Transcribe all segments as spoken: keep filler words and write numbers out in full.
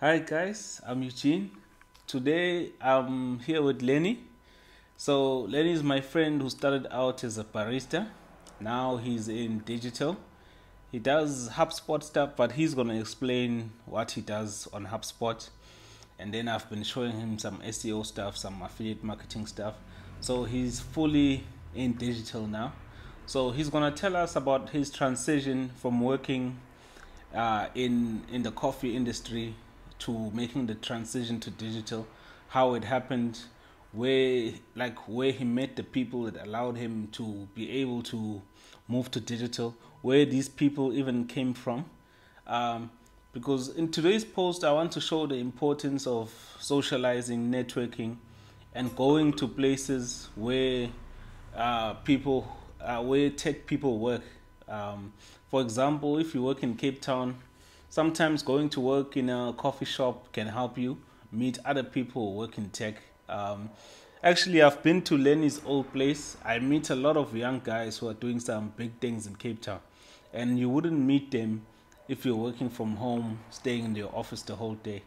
Hi guys, I'm Eugene. Today I'm here with Lenny. So Lenny is my friend who started out as a barista. Now he's in digital. He does HubSpot stuff, but he's gonna explain what he does on HubSpot. And then I've been showing him some S E O stuff, some affiliate marketing stuff. So he's fully in digital now. So he's gonna tell us about his transition from working uh, in, in the coffee industry to making the transition to digital, how it happened, where like where he met the people that allowed him to be able to move to digital, where these people even came from. Um, because in today's post, I want to show the importance of socializing, networking, and going to places where uh, people, uh, where tech people work. Um, for example, if you work in Cape Town, sometimes going to work in a coffee shop can help you meet other people who work in tech. Um, actually, I've been to Lenny's old place. I meet a lot of young guys who are doing some big things in Cape Town. And you wouldn't meet them if you're working from home, staying in your office the whole day.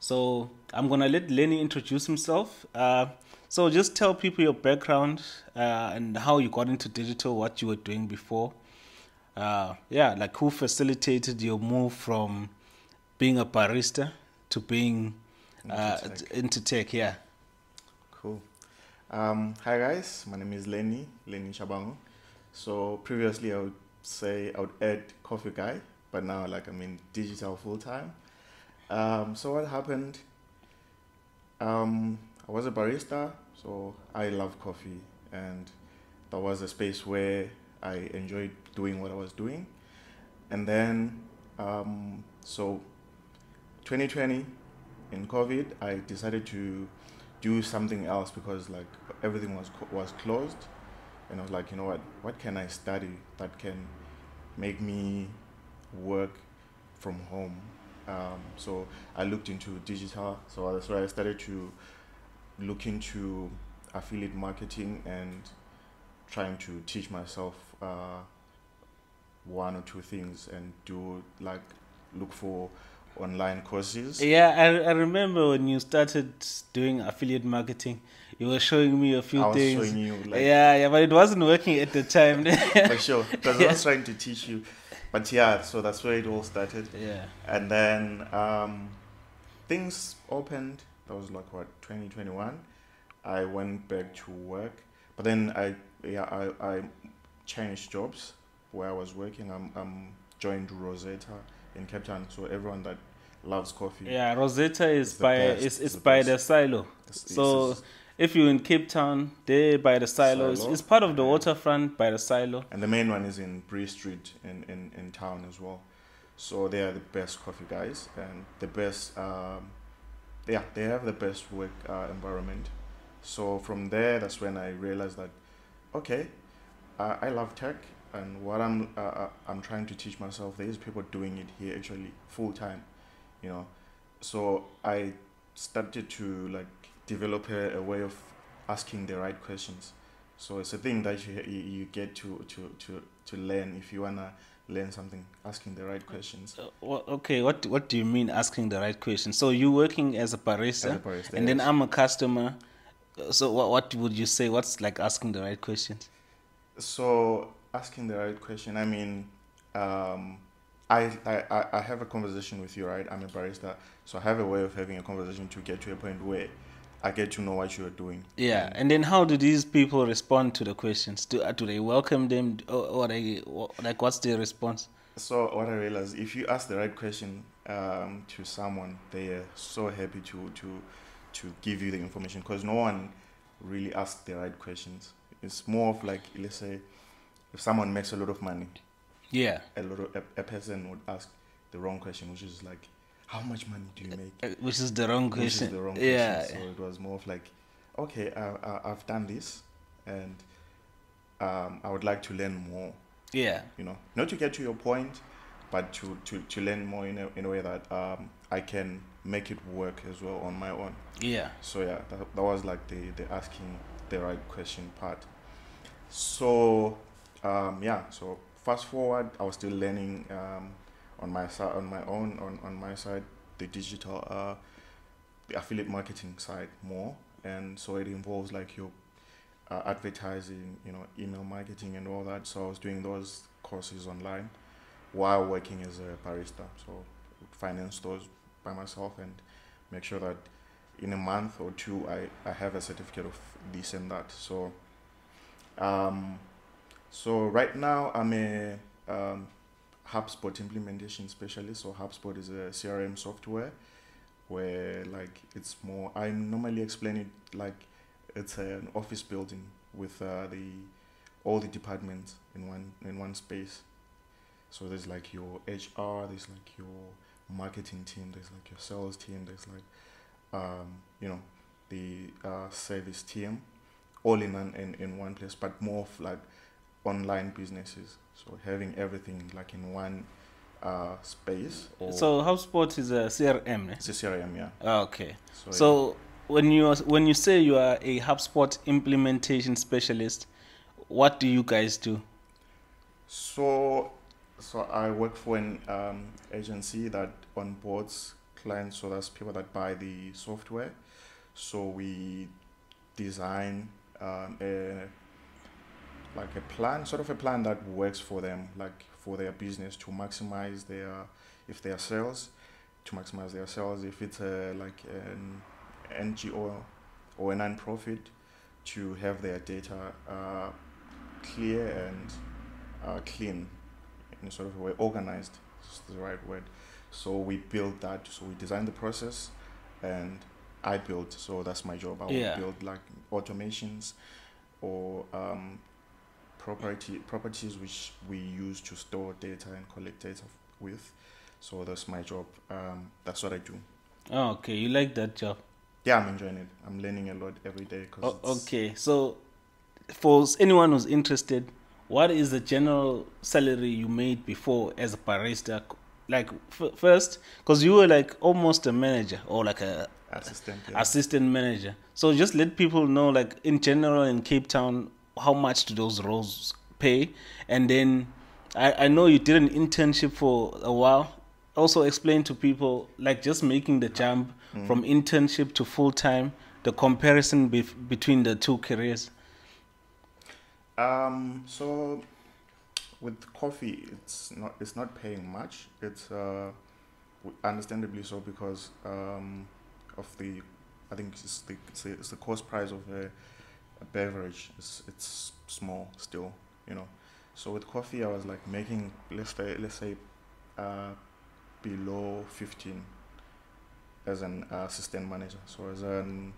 So I'm going to let Lenny introduce himself. Uh, so just tell people your background uh, and how you got into digital, what you were doing before. Uh, yeah, like who facilitated your move from being a barista to being uh, into tech. into tech, yeah. Cool. Um, hi guys, my name is Lenny, Lenny Tshabangu. So previously I would say I would add coffee guy, but now like I'm in digital full time. Um, so what happened? Um, I was a barista, so I love coffee, and that was a space where I enjoyed doing what I was doing. And then, um, so twenty twenty, in COVID, I decided to do something else because like everything was, was closed. And I was like, you know what, what can I study that can make me work from home? Um, so I looked into digital. So that's why I started to look into affiliate marketing and trying to teach myself uh, one or two things and do like look for online courses. Yeah, I, I remember when you started doing affiliate marketing, you were showing me a few I was things. Showing you, like, yeah, yeah, but it wasn't working at the time. For sure, because yeah. I was trying to teach you. But yeah, so that's where it all started. Yeah, and then um, things opened. That was like what twenty twenty-one. I went back to work, but then I. Yeah, I, I changed jobs where I was working. I'm, I'm joined Rosetta in Cape Town. So everyone that loves coffee. Yeah, Rosetta is, is by is, is by the silo. It's, so it's, it's, if you're in Cape Town, they're by the silo. silo. It's, it's part of the waterfront by the silo. And the main one is in Bree Street in, in, in town as well. So they are the best coffee guys and the best, um, yeah, they have the best work uh, environment. So from there, that's when I realized that okay, uh, I love tech, and what I'm uh, I'm trying to teach myself, there's people doing it here actually full time, you know. So I started to like develop a, a way of asking the right questions. So it's a thing that you you get to to to to learn if you wanna learn something, asking the right questions. Uh, well, okay, what what do you mean asking the right questions? So you're working as a barista, as a barista and yes. Then I'm a customer. So what what would you say? What's like asking the right questions? So asking the right question. I mean, um, I I I have a conversation with you, right? I'm a barista, so I have a way of having a conversation to get to a point where I get to know what you are doing. Yeah, and, and then how do these people respond to the questions? Do do they welcome them, or, or they or, like what's their response? So what I realized, if you ask the right question um, to someone, they are so happy to to. to give you the information, because no one really asks the right questions. It's more of like, let's say, if someone makes a lot of money, yeah, a lot of, a, a person would ask the wrong question, which is like, how much money do you make? Which is the wrong question. Which is the wrong question. Yeah. So it was more of like, okay, I, I, I've done this, and um, I would like to learn more. Yeah. You know, not to get to your point, but to, to, to learn more in a, in a way that um, I can make it work as well on my own. Yeah. So yeah, that, that was like the, the asking the right question part. So um, yeah, so fast forward, I was still learning um, on my side, on my own, on, on my side, the digital uh, the affiliate marketing side more, and so it involves like your uh, advertising, you know, email marketing and all that. So I was doing those courses online while working as a barista. So I would finance those by myself and make sure that in a month or two I, I have a certificate of this and that. So um so right now I'm a um, HubSpot implementation specialist. So HubSpot is a C R M software where like it's more, I normally explain it like it's an office building with uh, the all the departments in one in one space. So there's like your H R, there's like your marketing team, there's like your sales team, there's like um you know the uh, service team, all in an, in in one place, but more of like online businesses. So having everything like in one uh space. Or so HubSpot is a C R M, right? It's a C R M, yeah. Ah, okay. So, so yeah. when you are, when you say you are a HubSpot implementation specialist, what do you guys do? So so I work for an um, agency that onboards clients. So that's people that buy the software. So we design um, a like a plan, sort of a plan that works for them, like for their business, to maximize their, if their sales, to maximize their sales, if it's a, like an N G O or a non-profit, to have their data uh, clear and uh, clean, in a sort of a way, organized is the right word. So we build that, so we design the process, and I build, so that's my job. I yeah. will build like automations or um, property properties which we use to store data and collect data with. So that's my job. Um, that's what I do. Oh, okay. You like that job? Yeah, I'm enjoying it. I'm learning a lot every day. Cause oh, okay. So for anyone who's interested, what is the general salary you made before as a barista? Like f first, because you were like almost a manager or like a assistant, yeah. assistant manager. So just let people know, like in general in Cape Town, how much do those roles pay? And then I, I know you did an internship for a while. Also explain to people, like just making the jump mm-hmm. from internship to full-time, the comparison be between the two careers. Um, so with coffee, it's not, it's not paying much. It's uh, understandably so, because um, of the, I think it's the, it's the, it's the cost price of a, a beverage. It's, it's small still, you know. So with coffee, I was like making, let's say, let's say uh, below fifteen as an assistant manager. So as an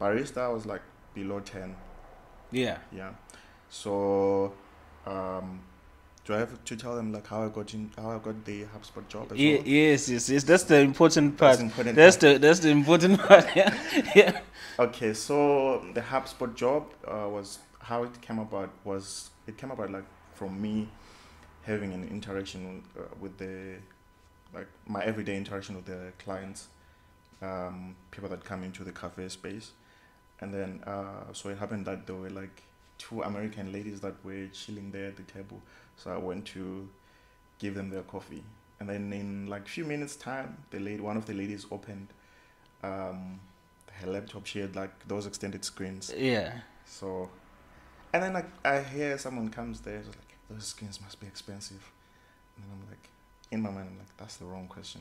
barista, I was like below ten. Yeah. Yeah. So, um, do I have to tell them like how I got in, how I got the HubSpot job? As yeah, well? Yes, yes, yes. That's the important part. That's, important that's part. the that's the important part. Yeah, yeah. Okay, so the HubSpot job uh, was how it came about. Was it came about like from me having an interaction uh, with the like my everyday interaction with the clients, um, people that come into the cafe space, and then uh, so it happened that they were like two American ladies that were chilling there at the table. So I went to give them their coffee, and then in like few minutes time, the lady, one of the ladies opened um, her laptop. She had like those extended screens. Yeah. So, and then like I hear someone comes there, like those screens must be expensive, and then I'm like, in my mind I'm like, that's the wrong question,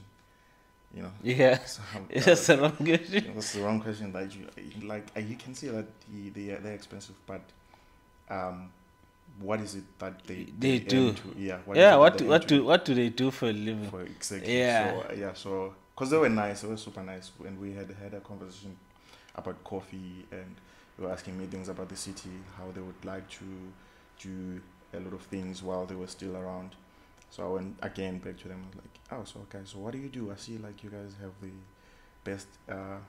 you know. Yeah. So that, that's the wrong question. That's the wrong question that you like. You can see that the they they're expensive, but um. what is it that they they, they do? To, yeah. What yeah. What do, what do what do they do for a living? For exactly. Yeah. So, yeah. So because they were nice, they were super nice, and we had had a conversation about coffee, and they were asking me things about the city, how they would like to do a lot of things while they were still around. So I went again back to them like, oh, so okay, so what do you do? I see like you guys have the best uh,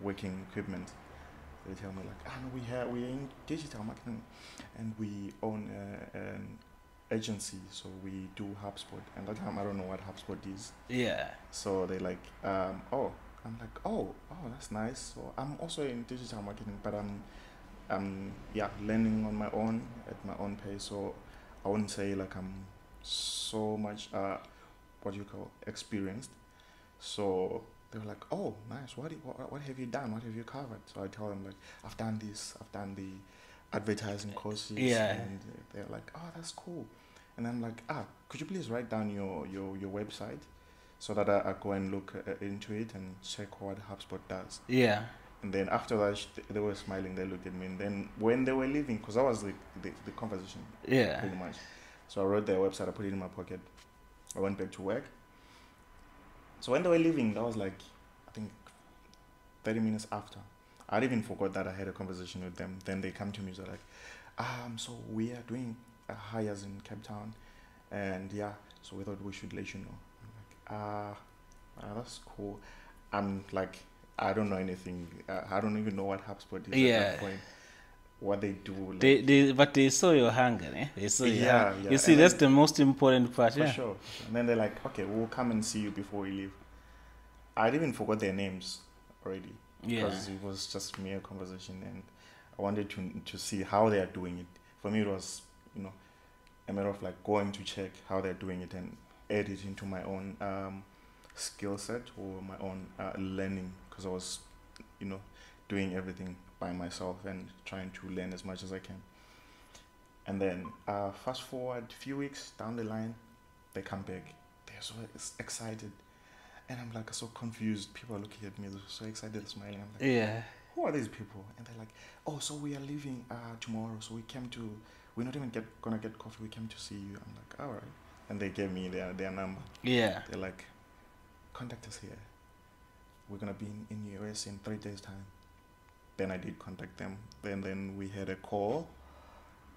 working equipment. They tell me like, ah, oh, no, we have we're in digital marketing, and we own uh, an agency, so we do HubSpot. And that time I don't know what HubSpot is. Yeah. So they like, um, oh, I'm like, oh, oh, that's nice. So I'm also in digital marketing, but I'm, um, yeah, learning on my own at my own pace. So I wouldn't say like I'm so much uh, what do you call experienced. So they were like, oh, nice. What, do you, what what have you done? What have you covered? So I tell them, like, I've done this. I've done the advertising courses. Yeah. And they're like, oh, that's cool. And I'm like, ah, could you please write down your, your, your website so that I, I go and look uh, into it and check what HubSpot does. Yeah. And then after that, they were smiling. They looked at me. And then when they were leaving, because that was the, the, the conversation. Yeah. Pretty much. So I wrote their website. I put it in my pocket. I went back to work. So when they were leaving, that was like, I think, thirty minutes after. I'd even forgot that I had a conversation with them. Then they come to me, so like, um, so we are doing uh, hires in Cape Town. And yeah, so we thought we should let you know. I'm like, ah, uh, uh, that's cool. I'm like, I don't know anything. Uh, I don't even know what HubSpot is yeah. at that point. What they do. Like, they, they, but they saw your hunger, eh? They saw your yeah, hunger. Yeah. You see, and that's then, the most important part, for yeah. sure. And then they're like, okay, we'll come and see you before we leave. I'd even forgot their names already. Yeah. Because it was just mere conversation, and I wanted to to see how they are doing it. For me, it was, you know, a matter of like going to check how they're doing it and add it into my own um, skill set or my own uh, learning, because I was, you know, doing everything by myself and trying to learn as much as I can. And then uh, fast forward a few weeks down the line, they come back. They're so excited. And I'm like so confused. People are looking at me, they're so excited, smiling. I'm like, yeah. Who are these people? And they're like, oh, so we are leaving uh, tomorrow. So we came to, we're not even get, gonna get coffee. We came to see you. I'm like, all right. And they gave me their, their number. Yeah. They're like, contact us here. We're gonna be in, in the U S in three days time. Then I did contact them. Then then we had a call,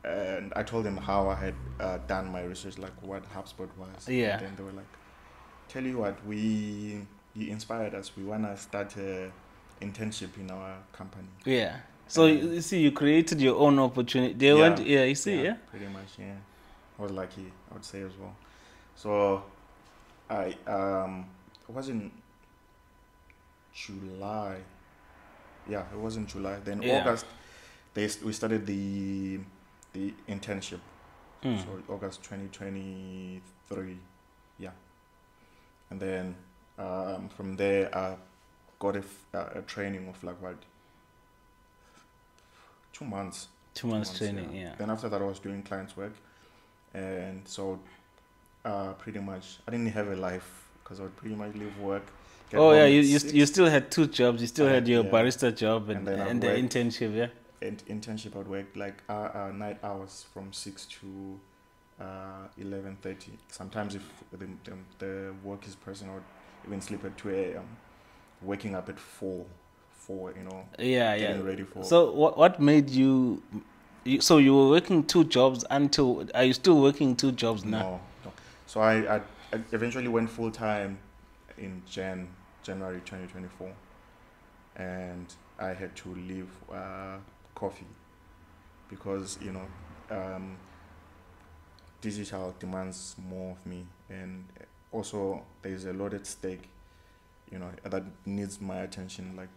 and I told them how I had uh, done my research, like what HubSpot was. Yeah. And then they were like, "Tell you what, we you inspired us. We wanna start a internship in our company." Yeah. So um, you see, you created your own opportunity. They yeah, went, yeah. You see, yeah, yeah. Pretty much, yeah. I was lucky, I would say as well. So, I um, it was in July. Yeah, it was in July. Then yeah. August, they we started the the internship. Mm. So August twenty twenty-three, yeah. And then um, from there, I got a, a training of like what two months. Two months, two months training, yeah. yeah. Then after that, I was doing clients' work, and so uh, pretty much I didn't have a life because I would pretty much leave work. Oh yeah, you you, st you still had two jobs. You still had your yeah. barista job and, and, and the internship, yeah. And internship, I'd work like uh, uh, night hours from six to uh, eleven thirty. Sometimes if the, the the work is personal, I'd even sleep at two a m. Waking up at four, four, you know. Yeah, getting yeah. ready for. So what what made you, you? So you were working two jobs until? Are you still working two jobs now? No, no. So I, I I eventually went full time in Jan. January twenty twenty-four, and I had to leave uh, coffee because, you know, um, digital demands more of me, and also there's a lot at stake, you know, that needs my attention, like,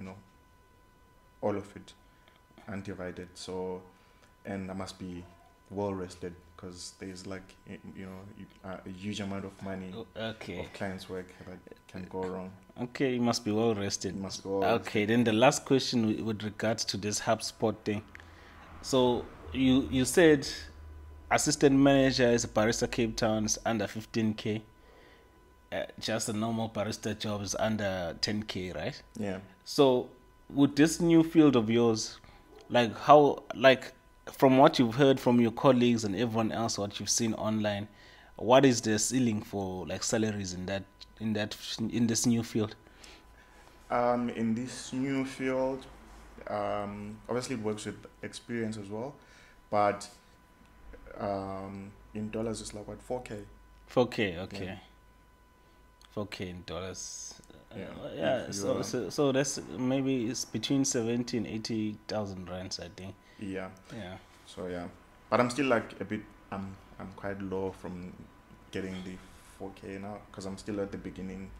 you know, all of it undivided. So, and I must be well rested because there's like, you know, a huge amount of money okay. of clients' work that can go wrong. Okay, you must be well rested. You must be well okay, rested. Then the last question with regards to this HubSpot thing. So you you said assistant manager is a barista Cape Town is under fifteen K. Uh, just a normal barista job is under ten K, right? Yeah. So with this new field of yours, like how, like, from what you've heard from your colleagues and everyone else, what you've seen online, what is the ceiling for like salaries in that in that in this new field? Um, in this new field, um, obviously it works with experience as well, but um, in dollars it's like what four K. Four K, okay. Yeah. Four K in dollars. Yeah. Uh, yeah so, so so that's maybe it's between seventy and eighty thousand rands, I think. Yeah. Yeah. So yeah, but I'm still like a bit. I'm I'm quite low from getting the four K now because I'm still at the beginning,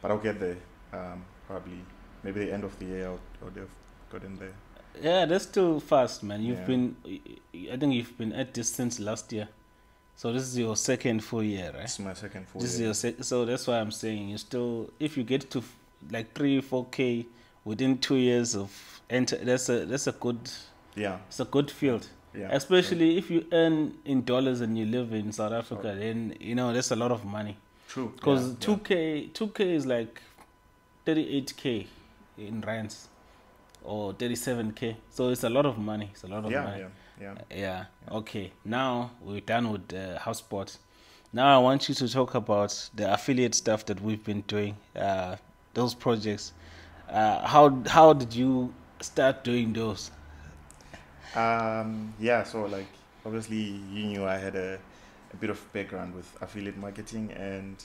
but I'll get there. Um, probably maybe the end of the year I'll, I'll have gotten there. Yeah, that's too fast, man. You've yeah. been. I think you've been at this since last year, So this is your second full year, right? It's my second full this year. This is your sec so that's why I'm saying you still, if you get to like three, four K within two years of enter, that's a that's a good, yeah, it's a good field. Yeah. Especially true. If you earn in dollars and you live in South Africa, Sorry. then you know that's a lot of money. True. Because two K, two K is like thirty-eight K in rands, or thirty-seven K. So it's a lot of money. It's a lot of yeah, money. Yeah. Yeah. yeah. Okay. Now we're done with uh, HubSpot. Now I want you to talk about the affiliate stuff that we've been doing. Uh, those projects. Uh, how how did you start doing those? Um. Yeah. So like, obviously, you knew I had a, a bit of background with affiliate marketing, and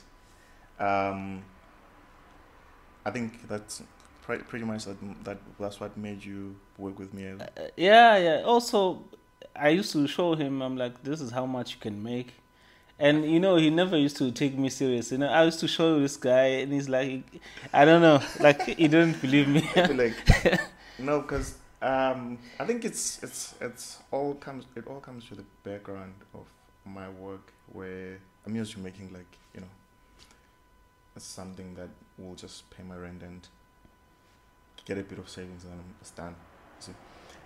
um, I think that's pretty much that, that that's what made you work with me. Uh, yeah. Yeah. Also, I used to show him, I'm like, this is how much you can make. And, you know, he never used to take me serious. You know, I used to show this guy and he's like, I don't know, like, he didn't believe me. Like, no, because um, I think it's, it's, it's all comes, it all comes to the background of my work where I'm used to making, like, you know, it's something that will just pay my rent and get a bit of savings and it's done. So,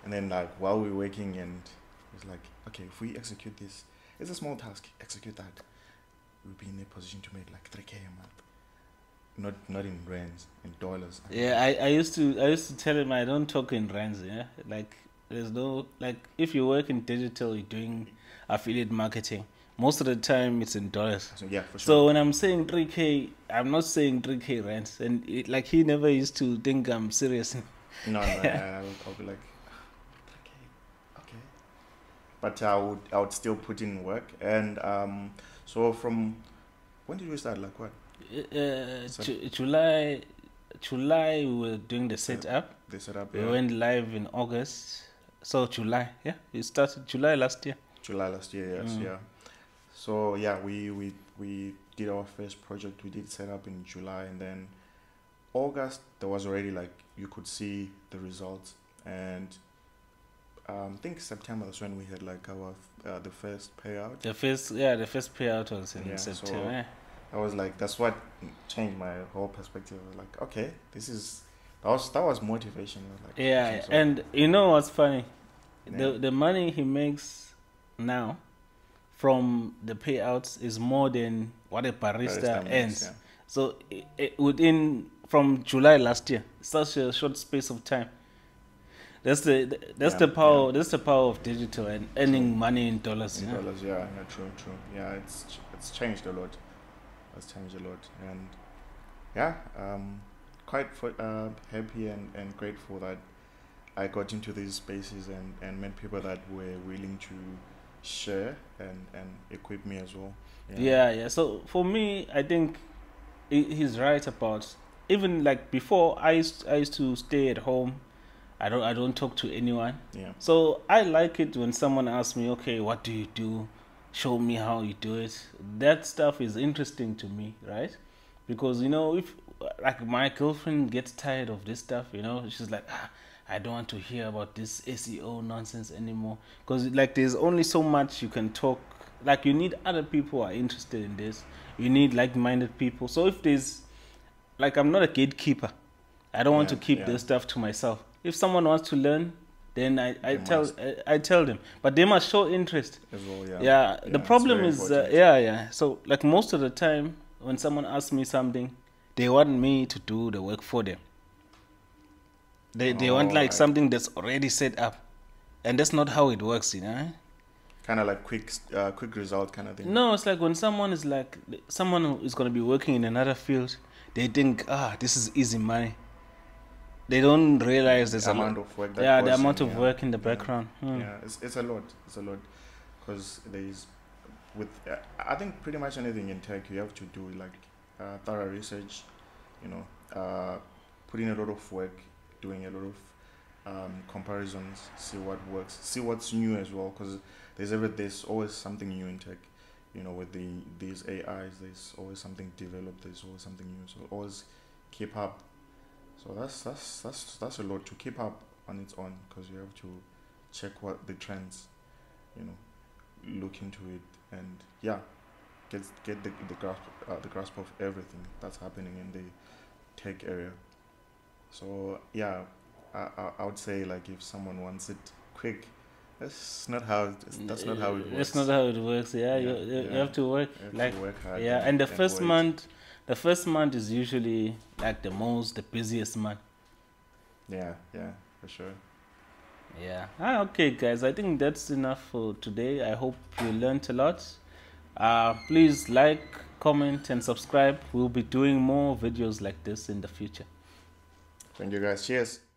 and then, like, while we're working and it's like, okay, if we execute this, it's a small task, execute that, we'll be in a position to make like three K a month. Not not in rands, in dollars. I yeah, I, I used to I used to tell him I don't talk in rands, yeah. Like there's no like if you work in digital, you're doing affiliate marketing. Most of the time it's in dollars. So, yeah, for sure. So when I'm saying three K, I'm not saying three K rands, and it, like he never used to think I'm serious. No, no, I, I'll be like, but I would, I would still put in work. And um, so from, when did we start? Like what? Uh, ju July, July we were doing the setup. The, the setup, yeah. We went live in August. So July, yeah. It started July last year. July last year, yes, mm. yeah. So yeah, we, we, we did our first project. We did set up in July, and then August, there was already like, you could see the results. And Um, I think September was when we had like our uh, the first payout. The first, yeah, the first payout was in yeah, September. So I was like, that's what changed my whole perspective. I was like, okay, this is that was that was motivation. Like, yeah, so, and you know what's funny, yeah. the the money he makes now from the payouts is more than what a barista, barista makes, earns. Yeah. So it, it, within from July last year, such a short space of time. That's the that's yeah, the power yeah. that's the power of digital and earning true. money in dollars. In yeah? dollars, yeah, yeah, true, true. Yeah, it's it's changed a lot. It's changed a lot, and yeah, um, quite for, uh, happy and, and grateful that I got into these spaces and, and met people that were willing to share and, and equip me as well. Yeah. yeah, yeah. So for me, I think he's right about even like before. I used I used to stay at home. I don't I don't talk to anyone. Yeah. So I like it when someone asks me, okay, what do you do? Show me how you do it. That stuff is interesting to me, right? Because, you know, if like my girlfriend gets tired of this stuff, you know, she's like, ah, I don't want to hear about this S E O nonsense anymore. Because like there's only so much you can talk. Like you need other people who are interested in this. You need like-minded people. So if there's like I'm not a gatekeeper. I don't yeah, want to keep yeah. this stuff to myself. If someone wants to learn, then I, I tell I, I tell them, but they must show interest. As well, yeah. yeah. yeah the problem is, uh, yeah, yeah. So like most of the time, when someone asks me something, they want me to do the work for them. They they oh, want like right. something that's already set up, and that's not how it works, you know. Kind of like quick uh, quick result kind of thing. No, it's like when someone is like someone who is going to be working in another field, they think ah this is easy money. They don't realize there's the a amount lot. of work. That yeah, person, the amount of yeah. work in the background. Yeah, mm. yeah. It's, it's a lot. It's a lot, because there's with uh, I think pretty much anything in tech you have to do like uh, thorough research, you know, uh, put in a lot of work, doing a lot of um, comparisons, see what works, see what's new as well, because there's ever there's always something new in tech, you know, with the these A Is, there's always something developed, there's always something new, so always keep up. So that's that's that's that's a lot to keep up on its own, because you have to check what the trends, you know, look into it, and yeah, get get the the grasp uh, the grasp of everything that's happening in the tech area. So yeah, I I, I would say, like, if someone wants it quick, that's not how it's, that's not how it works. That's not how it works. Yeah, yeah, you, you yeah. have to work have like to work hard yeah, and, and the and first work. month, the first month is usually like the most the busiest month. Yeah, yeah, for sure. Yeah. Ah, okay, guys. I think that's enough for today. I hope you learned a lot. Uh, please like, comment, and subscribe. We'll be doing more videos like this in the future. Thank you, guys. Cheers.